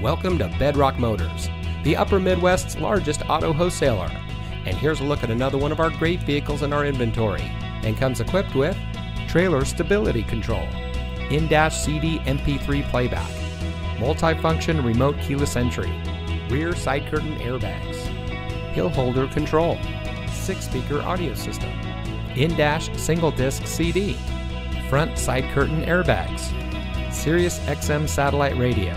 Welcome to Bedrock Motors, the Upper Midwest's largest auto wholesaler. And here's a look at another one of our great vehicles in our inventory, and comes equipped with trailer stability control, in-dash CD MP3 playback, multi-function remote keyless entry, rear side curtain airbags, hill holder control, 6-speaker audio system, in-dash single disc CD, front side curtain airbags, Sirius XM satellite radio,